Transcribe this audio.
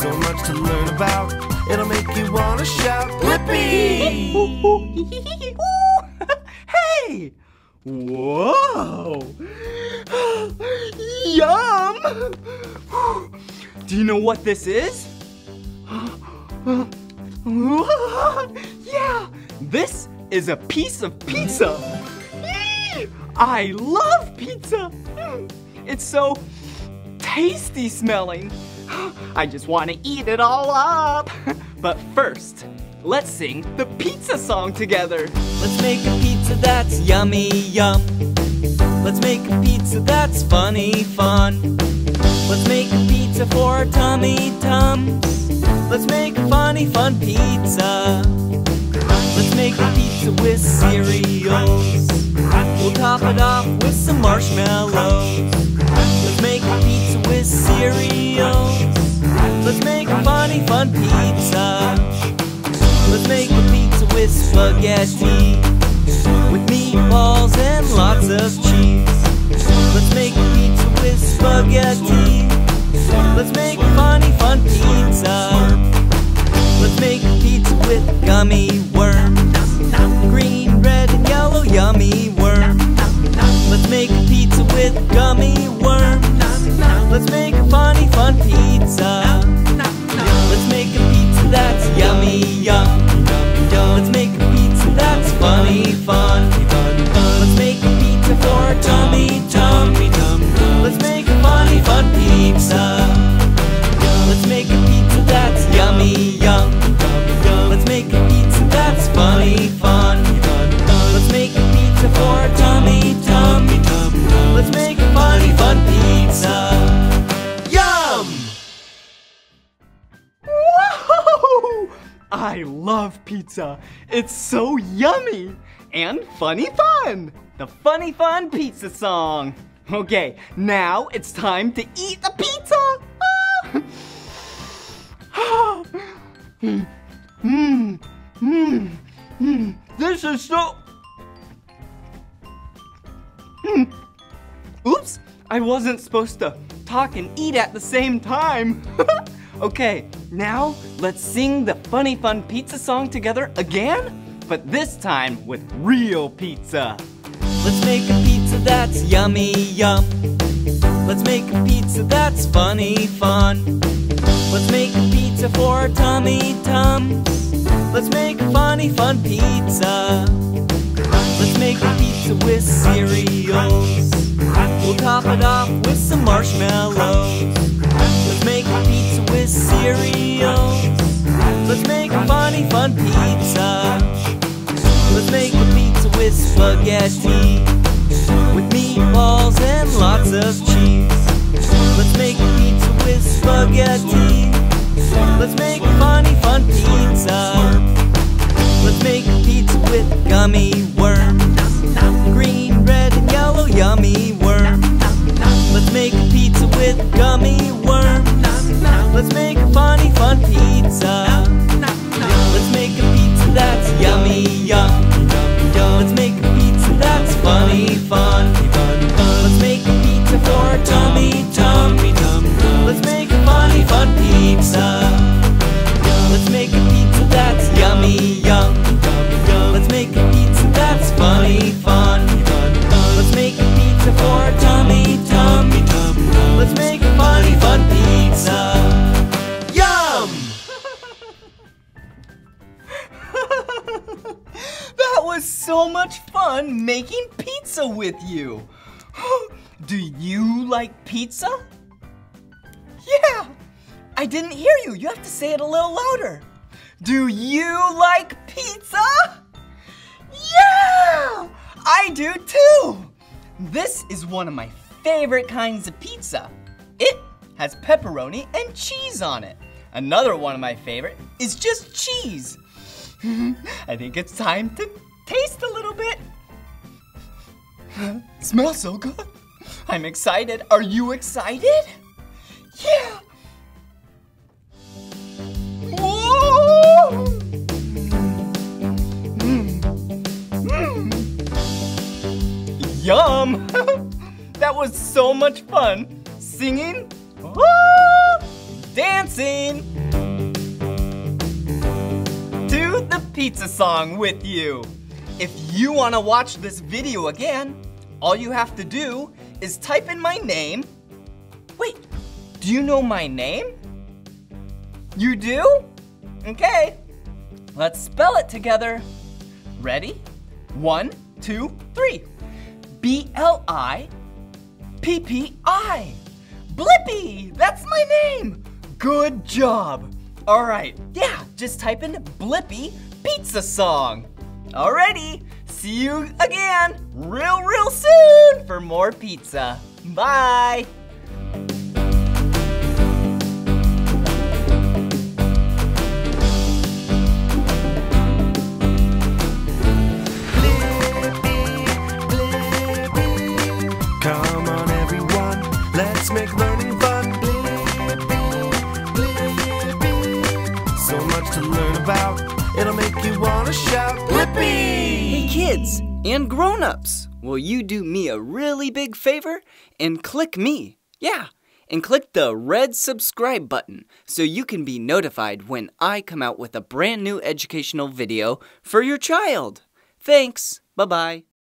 So much to learn about. It'll make you want to shout, Blippi! Hey! Whoa! Yum! Do you know what this is? Yeah! This is a piece of pizza! I love pizza! It's so tasty smelling! I just want to eat it all up! But first, let's sing the pizza song together! Let's make a pizza that's yummy yum. Let's make a pizza that's funny fun. Let's make a pizza for tummy tums. Let's make a funny fun pizza. Let's make a pizza with cereals. We'll top it off with some marshmallows. Let's make a pizza with cereals. Let's make a funny fun pizza. Let's make a pizza with spaghetti, with meatballs and lots of cheese. Let's make a pizza with spaghetti. Let's make a funny fun pizza. Let's make a pizza with gummy worms. Green, red, and yellow yummy worms. Let's make a pizza with gummy worms. Let's make a funny fun pizza. Let's make a pizza that's yummy yum. Let's make a pizza that's funny fun. Let's make a pizza for tummy tum. Let's make a funny fun pizza. Let's make a pizza that's yummy yum. Let's make a pizza that's funny fun. Let's make a pizza for tummy tum. Let's make a funny fun pizza. Yum! Whoa! I love pizza. It's so yummy and funny fun. The funny fun pizza song. Okay, now it's time to eat the pizza. This is so... Oops, I wasn't supposed to talk and eat at the same time. Okay, now let's sing the funny fun pizza song together again, but this time with real pizza. Let's make a pizza that's yummy yum. Let's make a pizza that's funny fun. Let's make a pizza for tummy tums. Let's make a funny fun pizza. Let's make a pizza with cereals. We'll top it off with some marshmallows. Let's make a pizza with cereals. Let's make a funny fun pizza. Let's make a pizza with spaghetti, with meatballs and lots of cheese. Let's make a pizza with spaghetti. Let's make a funny fun pizza. Let's make a pizza with gummy worms. Green, red, and yellow yummy worms. Let's make a pizza with gummy worms. Let's make a funny fun pizza. Let's make a pizza that's yummy yum. Let's make a pizza that's funny fun. Let's make a pizza for tummy tum. Let's make a funny fun pizza. Let's make a pizza that's yummy yum. Let's make a pizza that's funny fun. Let's make a pizza for tummy tum. Let's make a funny fun pizza. Yum! That was so much fun making pizza with you. Do you like pizza? Yeah! I didn't hear you. You have to say it a little louder. Do you like pizza? Yeah! I do too! This is one of my favorite kinds of pizza. It has pepperoni and cheese on it. Another one of my favorite is just cheese. I think it's time to taste a little bit. It smells so good. I'm excited. Are you excited? Yeah! Whoa! Yum! That was so much fun singing, dancing. dancing to the pizza song with you. If you want to watch this video again, all you have to do is type in my name. Wait, do you know my name? You do? Okay, let's spell it together. Ready? 1, 2, 3. B-L-I-P-P-I. Blippi, that's my name. Good job. All right, yeah, just type in Blippi pizza song. Alrighty, see you again real soon for more pizza. Bye. Make learning fun. So much to learn about, it'll make you want to shout Blippi! Hey kids and grown-ups, will you do me a really big favor and click me? Yeah, and click the red subscribe button so you can be notified when I come out with a brand new educational video for your child. Thanks, bye-bye.